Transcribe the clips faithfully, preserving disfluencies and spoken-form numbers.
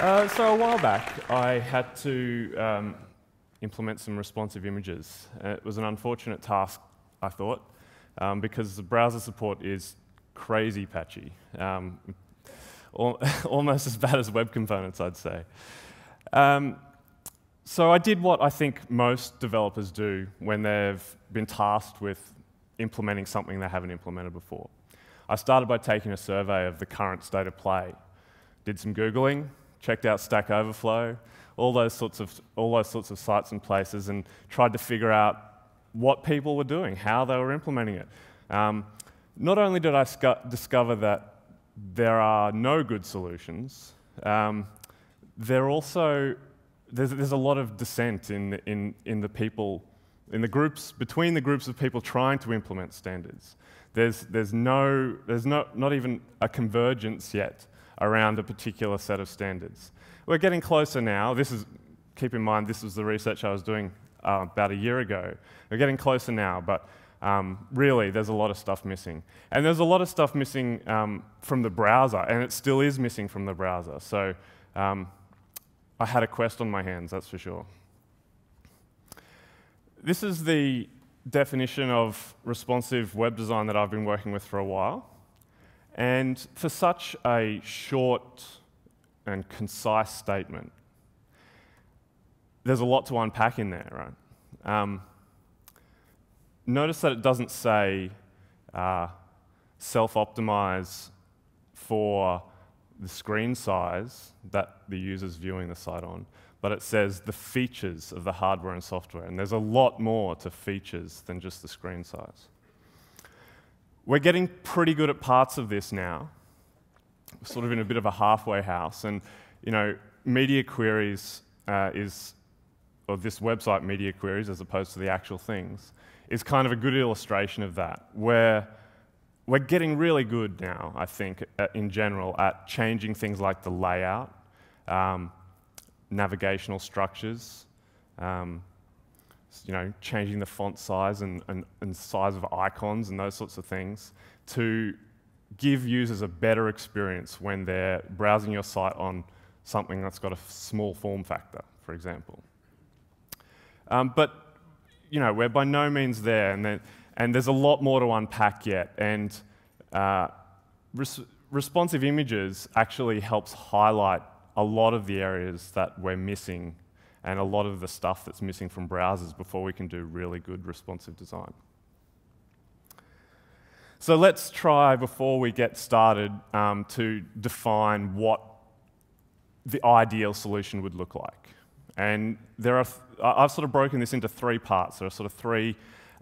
Uh, so a while back, I had to um, implement some responsive images. It was an unfortunate task, I thought, um, because the browser support is crazy patchy, um, al almost as bad as web components, I'd say. Um, so I did what I think most developers do when they've been tasked with implementing something they haven't implemented before. I started by taking a survey of the current state of play, did some Googling, checked out Stack Overflow, all those sorts of, all those sorts of sites and places, and tried to figure out what people were doing, how they were implementing it. Um, not only did I discover that there are no good solutions, um, there also, there's, there's a lot of dissent in the, in, in the people, in the groups, between the groups of people trying to implement standards. There's, there's, no, there's no, not even a convergence yet around a particular set of standards. We're getting closer now. This is, keep in mind, this was the research I was doing uh, about a year ago. We're getting closer now, but um, really there's a lot of stuff missing. And there's a lot of stuff missing um, from the browser, and it still is missing from the browser. So um, I had a quest on my hands, that's for sure. This is the definition of responsive web design that I've been working with for a while. And for such a short and concise statement, there's a lot to unpack in there, right? Um, notice that it doesn't say uh, self-optimize for the screen size that the user's viewing the site on, but it says the features of the hardware and software, and there's a lot more to features than just the screen size. We're getting pretty good at parts of this now, sort of in a bit of a halfway house. And, you know, media queries uh, is, or this website, media queries, as opposed to the actual things, is kind of a good illustration of that, where we're getting really good now, I think, at, in general, at changing things like the layout, um, navigational structures, um, you know, changing the font size and, and, and size of icons and those sorts of things to give users a better experience when they're browsing your site on something that's got a small form factor, for example. Um, but, you know, we're by no means there, and, there, and there's a lot more to unpack yet. And uh, res responsive images actually helps highlight a lot of the areas that we're missing and a lot of the stuff that's missing from browsers before we can do really good responsive design. So let's try, before we get started, um, to define what the ideal solution would look like. And there are, th I've sort of broken this into three parts. There are sort of three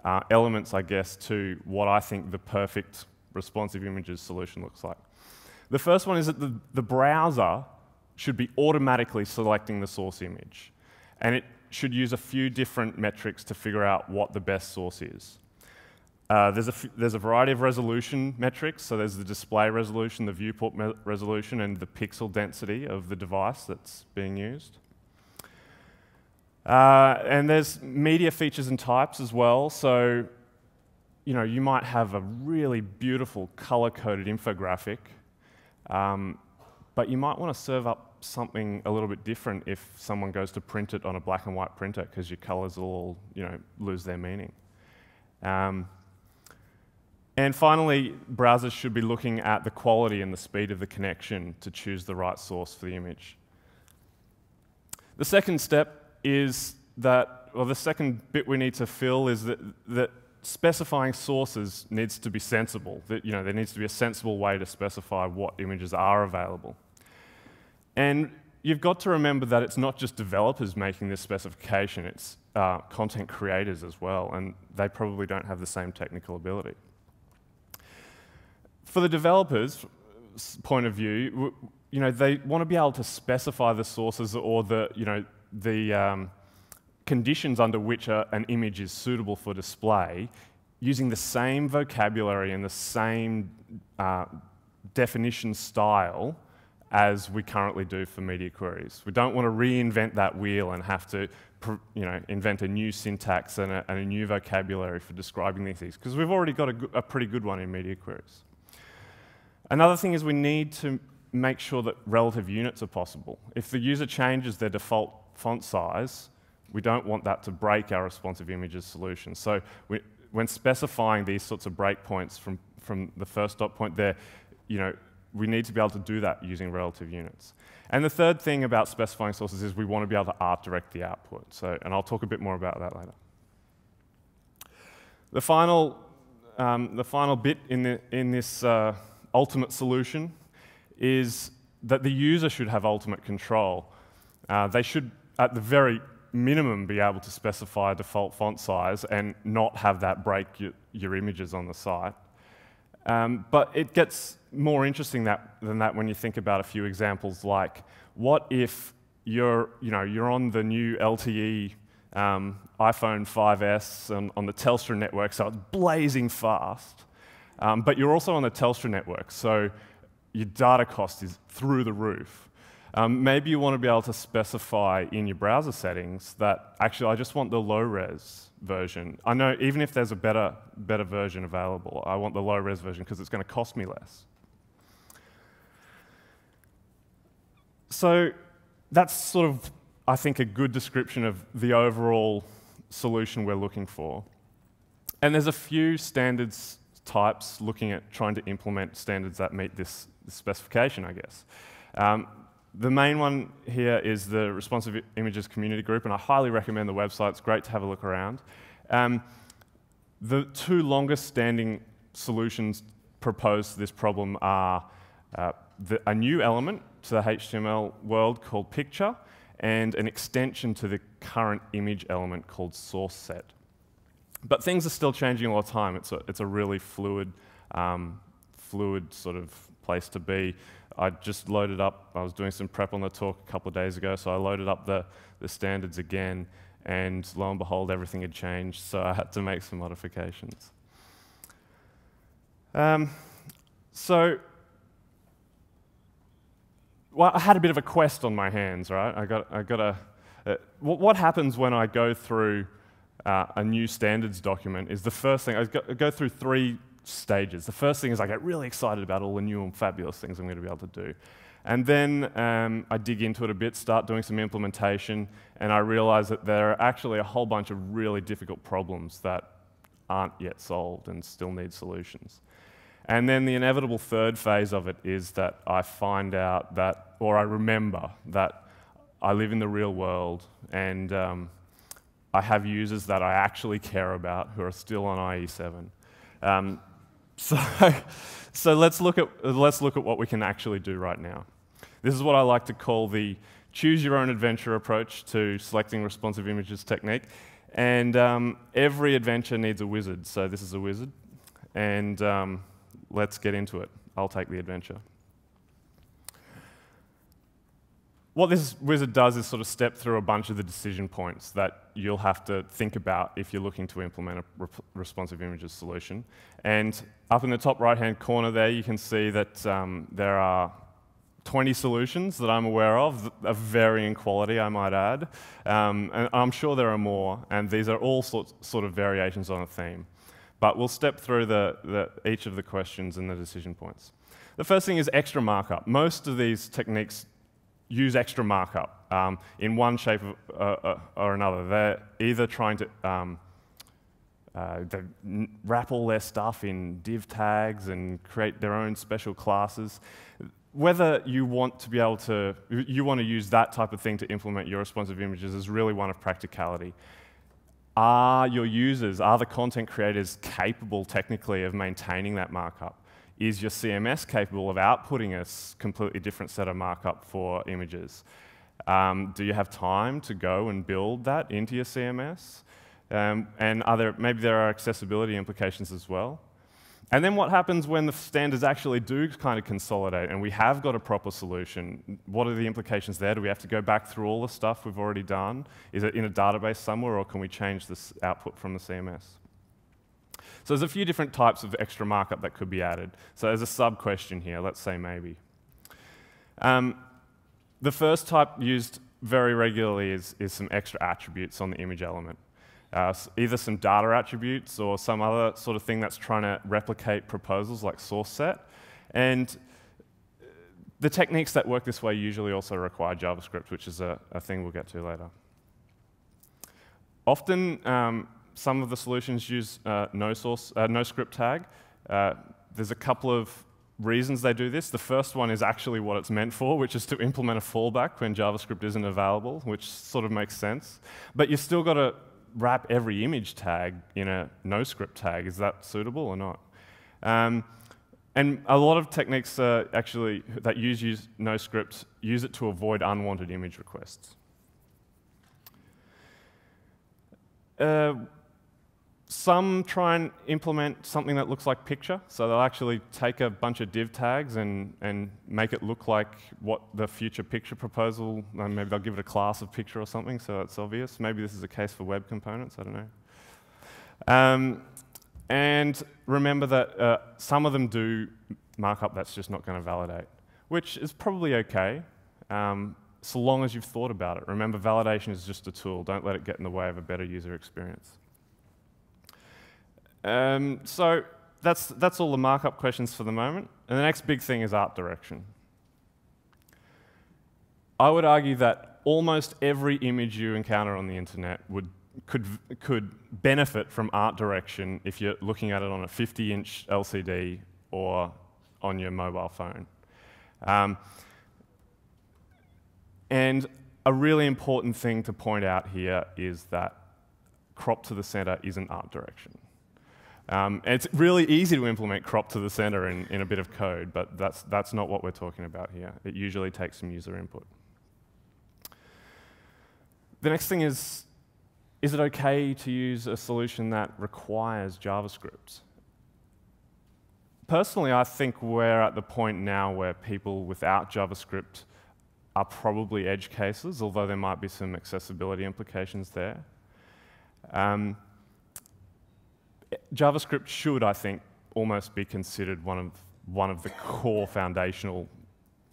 uh, elements, I guess, to what I think the perfect responsive images solution looks like. The first one is that the, the browser should be automatically selecting the source image. And it should use a few different metrics to figure out what the best source is. Uh, there's, a f there's a variety of resolution metrics. So there's the display resolution, the viewport resolution, and the pixel density of the device that's being used. Uh, and there's media features and types as well. So, you know, you might have a really beautiful color-coded infographic, um, but you might want to serve up something a little bit different if someone goes to print it on a black and white printer, because your colors will all, you know, lose their meaning. Um, and finally, browsers should be looking at the quality and the speed of the connection to choose the right source for the image. The second step is that, well, the second bit we need to fill is that, that specifying sources needs to be sensible. That, you know, there needs to be a sensible way to specify what images are available. And you've got to remember that it's not just developers making this specification, it's uh, content creators as well, and they probably don't have the same technical ability. For the developers' point of view, you know, they want to be able to specify the sources or the, you know, the um, conditions under which a, an image is suitable for display using the same vocabulary and the same uh, definition style as we currently do for media queries. We don't want to reinvent that wheel and have to, you know, invent a new syntax and a, and a new vocabulary for describing these things, because we've already got a, a pretty good one in media queries. Another thing is we need to make sure that relative units are possible. If the user changes their default font size, we don't want that to break our responsive images solution. So we, when specifying these sorts of breakpoints from, from the first dot point there, you know, we need to be able to do that using relative units. And the third thing about specifying sources is we want to be able to art direct the output. So, and I'll talk a bit more about that later. The final, um, the final bit in, the, in this uh, ultimate solution is that the user should have ultimate control. Uh, they should, at the very minimum, be able to specify a default font size and not have that break your, your images on the site. Um, but it gets more interesting that, than that when you think about a few examples like, what if you're, you know, you're on the new L T E um, iPhone five S on, on the Telstra network, so it's blazing fast, um, but you're also on the Telstra network, so your data cost is through the roof. Um, maybe you want to be able to specify in your browser settings that, actually, I just want the low-res version. I know even if there's a better, better version available, I want the low-res version because it's going to cost me less. So that's sort of, I think, a good description of the overall solution we're looking for. And there's a few standards types looking at trying to implement standards that meet this, this specification, I guess. Um, The main one here is the Responsive Images Community Group, and I highly recommend the website. It's great to have a look around. Um, the two longest-standing solutions proposed to this problem are uh, the, a new element to the H T M L world called picture, and an extension to the current image element called source set. But things are still changing all the time. It's a, it's a really fluid, um, fluid sort of place to be. I just loaded up, I was doing some prep on the talk a couple of days ago, so I loaded up the, the standards again, and lo and behold, everything had changed, so I had to make some modifications. Um, so, well, I had a bit of a quest on my hands, right? I got, I got a, uh, what, what happens when I go through uh, a new standards document is the first thing, I go, I go through three stages. The first thing is I get really excited about all the new and fabulous things I'm going to be able to do. And then um, I dig into it a bit, start doing some implementation, and I realize that there are actually a whole bunch of really difficult problems that aren't yet solved and still need solutions. And then the inevitable third phase of it is that I find out that, or I remember that I live in the real world, and um, I have users that I actually care about who are still on I E seven. Um, So, so let's, look at, let's look at what we can actually do right now. This is what I like to call the choose-your-own-adventure approach to selecting responsive images technique. And um, every adventure needs a wizard, so this is a wizard. And um, let's get into it. I'll take the adventure. What this wizard does is sort of step through a bunch of the decision points that you'll have to think about if you're looking to implement a re responsive images solution. And up in the top right-hand corner there, you can see that um, there are twenty solutions that I'm aware of, of varying quality, I might add. Um, and I'm sure there are more, and these are all sorts, sort of variations on a theme. But we'll step through the, the, each of the questions and the decision points. The first thing is extra markup. Most of these techniques use extra markup um, in one shape of, uh, uh, or another. They're either trying to um, uh, they wrap all their stuff in div tags and create their own special classes. Whether you want to be able to, you want to use that type of thing to implement your responsive images is really one of practicality. Are your users, are the content creators capable technically of maintaining that markup? Is your C M S capable of outputting a completely different set of markup for images? Um, do you have time to go and build that into your C M S? Um, and are there, maybe there are accessibility implications as well. And then what happens when the standards actually do kind of consolidate and we have got a proper solution? What are the implications there? Do we have to go back through all the stuff we've already done? Is it in a database somewhere, or can we change this output from the C M S? So there's a few different types of extra markup that could be added. So there's a sub-question here, let's say maybe. Um, the first type used very regularly is, is some extra attributes on the image element. Uh, so either some data attributes or some other sort of thing that's trying to replicate proposals like source set. And The techniques that work this way usually also require JavaScript, which is a, a thing we'll get to later. Often, um, some of the solutions use uh, no source, uh, no script tag. Uh, there's a couple of reasons they do this. The first one is actually what it's meant for, which is to implement a fallback when JavaScript isn't available, which sort of makes sense. But you've still got to wrap every image tag in a no script tag. Is that suitable or not? Um, and a lot of techniques uh, actually that use, use no script use it to avoid unwanted image requests. Uh, Some try and implement something that looks like picture, so they'll actually take a bunch of div tags and, and make it look like what the future picture proposal, and maybe they'll give it a class of picture or something, so it's obvious. Maybe this is a case for web components, I don't know. Um, and remember that uh, some of them do markup that's just not going to validate, which is probably okay, um, so long as you've thought about it. Remember, validation is just a tool. Don't let it get in the way of a better user experience. Um, so that's, that's all the markup questions for the moment. And the next big thing is art direction. I would argue that almost every image you encounter on the internet would, could, could benefit from art direction if you're looking at it on a fifty inch L C D or on your mobile phone. Um, and a really important thing to point out here is that crop to the center isn't art direction. Um, it's really easy to implement crop to the center in, in a bit of code, but that's, that's not what we're talking about here. It usually takes some user input. The next thing is, is it okay to use a solution that requires JavaScript? Personally, I think we're at the point now where people without JavaScript are probably edge cases, although there might be some accessibility implications there. Um, JavaScript should, I think, almost be considered one of, one of the core foundational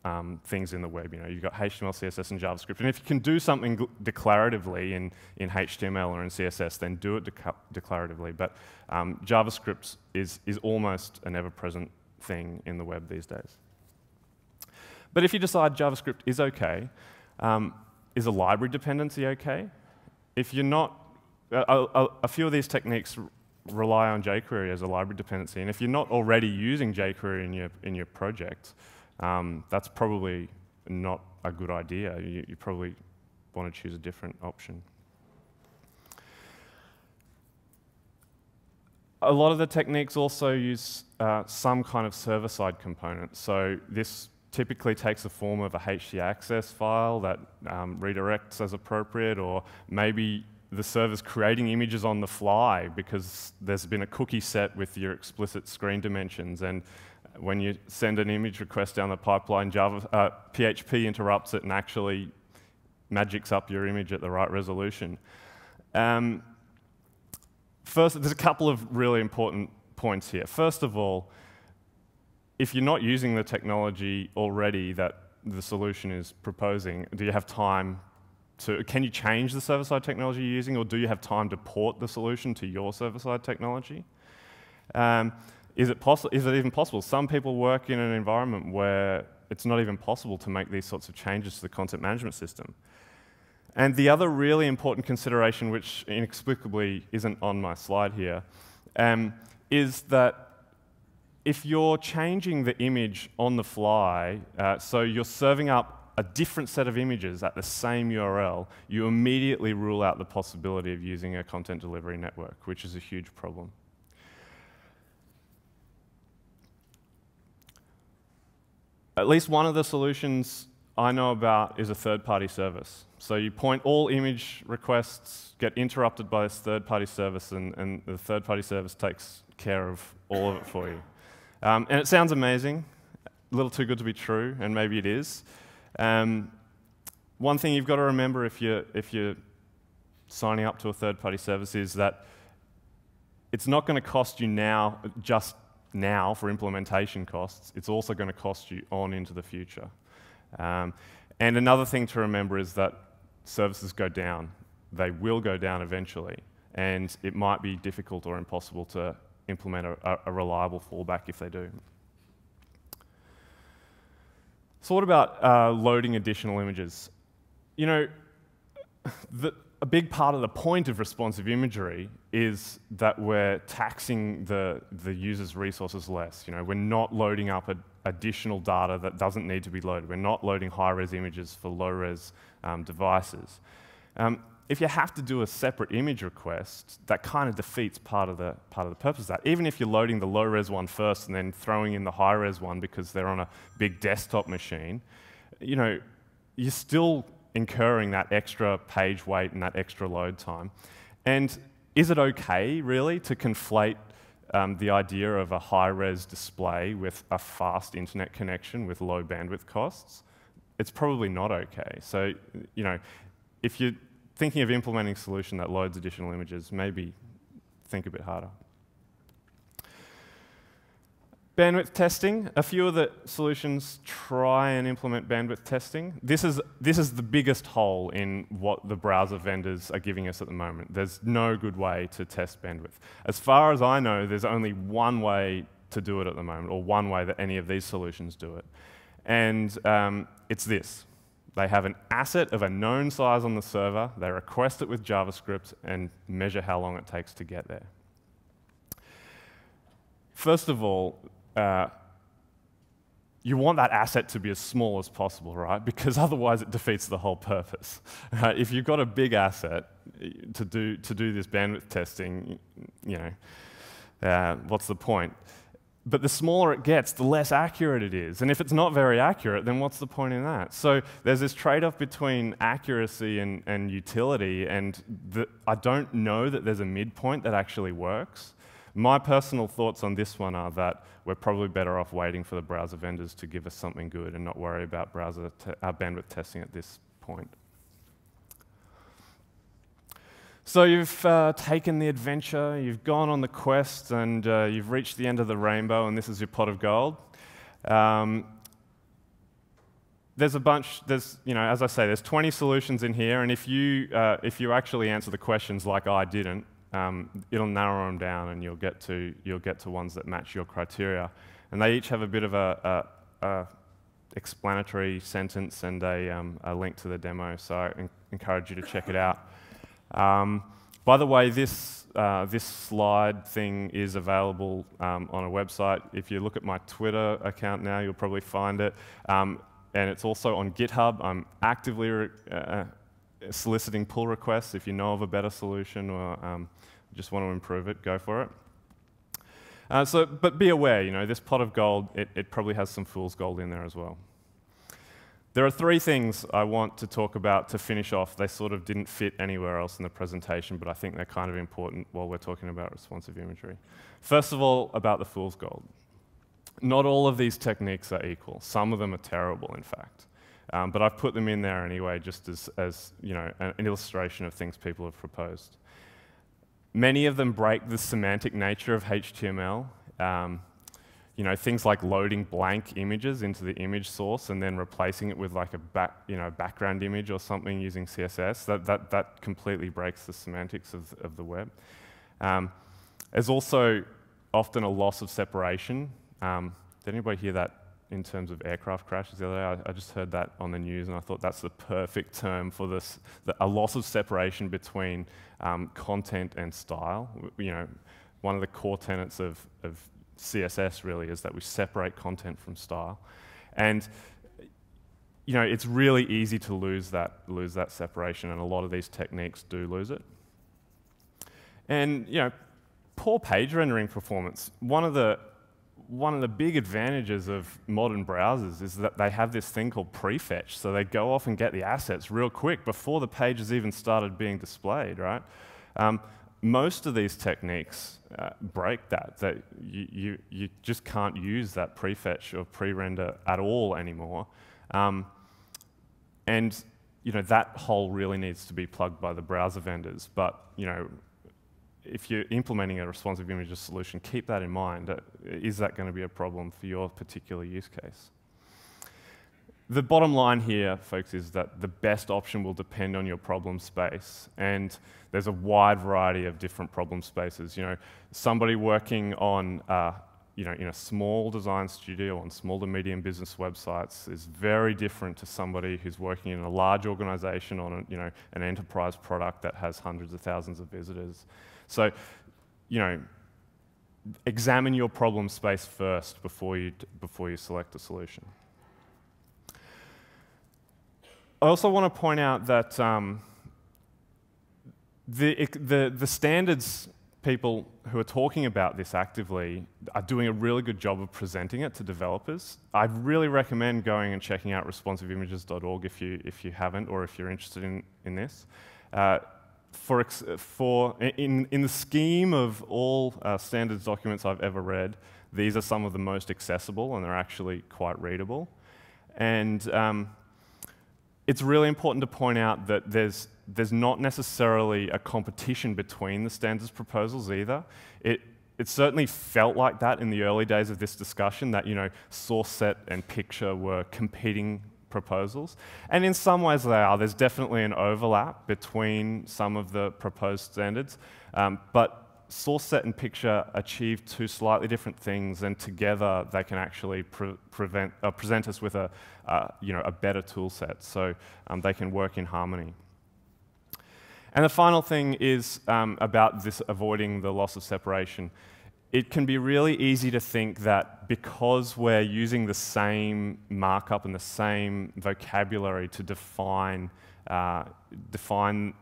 um, things in the web. You know, you've got H T M L, C S S, and JavaScript. And if you can do something declaratively in, in H T M L or in C S S, then do it de declaratively. But um, JavaScript is, is almost an ever-present thing in the web these days. But if you decide JavaScript is okay, um, is a library dependency okay? If you're not, a, a, a few of these techniques rely on jQuery as a library dependency, and if you're not already using jQuery in your in your project, um, that's probably not a good idea. You, you probably want to choose a different option. A lot of the techniques also use uh, some kind of server-side component. So this typically takes the form of a htaccess file that um, redirects as appropriate, or maybe the server's creating images on the fly because there's been a cookie set with your explicit screen dimensions, and when you send an image request down the pipeline, Java, uh, P H P interrupts it and actually magics up your image at the right resolution. Um, first, there's a couple of really important points here. First of all, if you're not using the technology already that the solution is proposing, do you have time? So can you change the server-side technology you're using, or do you have time to port the solution to your server-side technology? Um, is it possible? Is it even possible? Some people work in an environment where it's not even possible to make these sorts of changes to the content management system. And the other really important consideration, which inexplicably isn't on my slide here, um, is that if you're changing the image on the fly, uh, so you're serving up a different set of images at the same U R L, you immediately rule out the possibility of using a content delivery network, which is a huge problem. At least one of the solutions I know about is a third-party service. So you point all image requests, get interrupted by this third-party service, and, and the third-party service takes care of all of it for you. Um, and it sounds amazing, a little too good to be true, and maybe it is. Um, one thing you've got to remember if you're, if you're signing up to a third-party service is that it's not going to cost you now, just now for implementation costs. It's also going to cost you on into the future. Um, and another thing to remember is that services go down. They will go down eventually, and it might be difficult or impossible to implement a, a reliable fallback if they do. thought about uh, loading additional images. You know, the, a big part of the point of responsive imagery is that we're taxing the, the user's resources less. You know, we're not loading up a, additional data that doesn't need to be loaded. We're not loading high-res images for low-res um, devices. Um, if you have to do a separate image request, that kind of defeats part of the, part of the purpose of that. Even if you're loading the low-res one first and then throwing in the high-res one because they're on a big desktop machine, you know, you're still incurring that extra page weight and that extra load time. And is it okay, really, to conflate um, the idea of a high-res display with a fast internet connection with low bandwidth costs? It's probably not okay. So, you know, if you're thinking of implementing a solution that loads additional images, maybe think a bit harder. Bandwidth testing. A few of the solutions try and implement bandwidth testing. This is, this is the biggest hole in what the browser vendors are giving us at the moment. There's no good way to test bandwidth. As far as I know, there's only one way to do it at the moment, or one way that any of these solutions do it. And um, it's this. They have an asset of a known size on the server, they request it with JavaScript, and measure how long it takes to get there. First of all, Uh, you want that asset to be as small as possible, right? Because otherwise it defeats the whole purpose. Uh, if you've got a big asset to do, to do this bandwidth testing, you know, uh, what's the point? But the smaller it gets, the less accurate it is. And if it's not very accurate, then what's the point in that? So there's this trade-off between accuracy and, and utility, and the, I don't know that there's a midpoint that actually works. My personal thoughts on this one are that we're probably better off waiting for the browser vendors to give us something good and not worry about browser te uh, bandwidth testing at this point. So you've uh, taken the adventure, you've gone on the quest, and uh, you've reached the end of the rainbow, and this is your pot of gold. Um, There's a bunch, there's, you know, as I say, there's twenty solutions in here, and if you, uh, if you actually answer the questions like I didn't, Um, it'll narrow them down, and you'll get to you'll get to ones that match your criteria, and they each have a bit of a, a, a explanatory sentence and a, um, a link to the demo. So I encourage you to check it out. Um, by the way, this uh, this slide thing is available um, on a website. If you look at my Twitter account now, you'll probably find it, um, and it's also on GitHub. I'm actively re uh, soliciting pull requests. If you know of a better solution or um, just want to improve it, go for it. Uh, so, but be aware, you know, this pot of gold, it, it probably has some fool's gold in there as well. There are three things I want to talk about to finish off. They sort of didn't fit anywhere else in the presentation, but I think they're kind of important while we're talking about responsive imagery. First of all, about the fool's gold. Not all of these techniques are equal. Some of them are terrible, in fact. Um, but I've put them in there anyway, just as, as you know, an illustration of things people have proposed. Many of them break the semantic nature of H T M L. Um, you know, things like loading blank images into the image source and then replacing it with like a back, you know, background image or something using C S S. That, that, that completely breaks the semantics of, of the web. Um, there's also often a loss of separation. Um, did anybody hear that? In terms of aircraft crashes the other day. I, I just heard that on the news, and I thought that's the perfect term for this, the, a loss of separation between um, content and style. You know, one of the core tenets of, of C S S really is that we separate content from style. And you know, it's really easy to lose that, lose that separation, and a lot of these techniques do lose it. And you know, poor page rendering performance. One of the One of the big advantages of modern browsers is that they have this thing called prefetch, so they go off and get the assets real quick before the page has even started being displayed, right? Um, most of these techniques uh, break that, that you, you, you just can't use that prefetch or pre-render at all anymore. Um, and you know, that hole really needs to be plugged by the browser vendors, but you know, if you're implementing a responsive images solution, keep that in mind. Is that going to be a problem for your particular use case? The bottom line here, folks, is that the best option will depend on your problem space. And there's a wide variety of different problem spaces. You know, somebody working on uh, you know, in a small design studio on small to medium business websites is very different to somebody who's working in a large organization on, a, you know, an enterprise product that has hundreds of thousands of visitors. So, you know, examine your problem space first before you, before you select a solution. I also want to point out that um, the, the, the standards people who are talking about this actively are doing a really good job of presenting it to developers. I really recommend going and checking out responsive images dot org if you, if you haven't, or if you're interested in, in this. Uh, for ex for in, in the scheme of all uh, standards documents I've ever read, these are some of the most accessible, and they're actually quite readable. And um, it's really important to point out that there's there's not necessarily a competition between the standards proposals either. It, it certainly felt like that in the early days of this discussion, that, you know, source set and picture were competing proposals. And in some ways they are. There's definitely an overlap between some of the proposed standards. Um, but source set and picture achieve two slightly different things, and together they can actually pre prevent, uh, present us with a, uh, you know, a better tool set. So um, they can work in harmony. And the final thing is um, about this avoiding the loss of separation. It can be really easy to think that because we're using the same markup and the same vocabulary to define, uh, define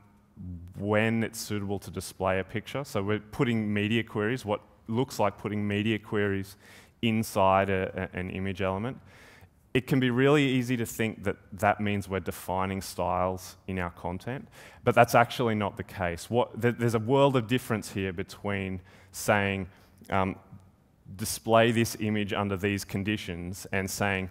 when it's suitable to display a picture, so we're putting media queries, what looks like putting media queries inside a, a, an image element, it can be really easy to think that that means we're defining styles in our content, but that's actually not the case. What, th there's a world of difference here between saying, um, display this image under these conditions, and saying,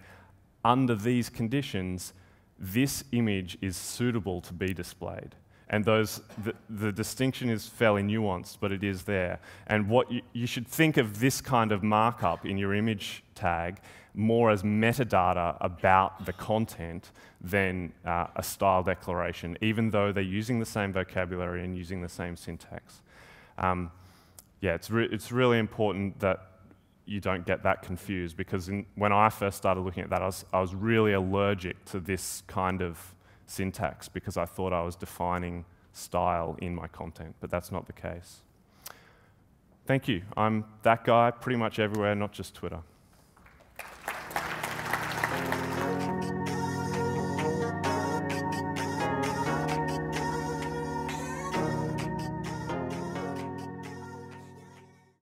under these conditions, this image is suitable to be displayed. And those, the, the distinction is fairly nuanced, but it is there. And what you, you should think of this kind of markup in your image tag more as metadata about the content than uh, a style declaration, even though they're using the same vocabulary and using the same syntax. Um, yeah, it's, re it's really important that you don't get that confused, because in, when I first started looking at that, I was, I was really allergic to this kind of syntax, because I thought I was defining style in my content, but that's not the case. Thank you. I'm that guy pretty much everywhere, not just Twitter.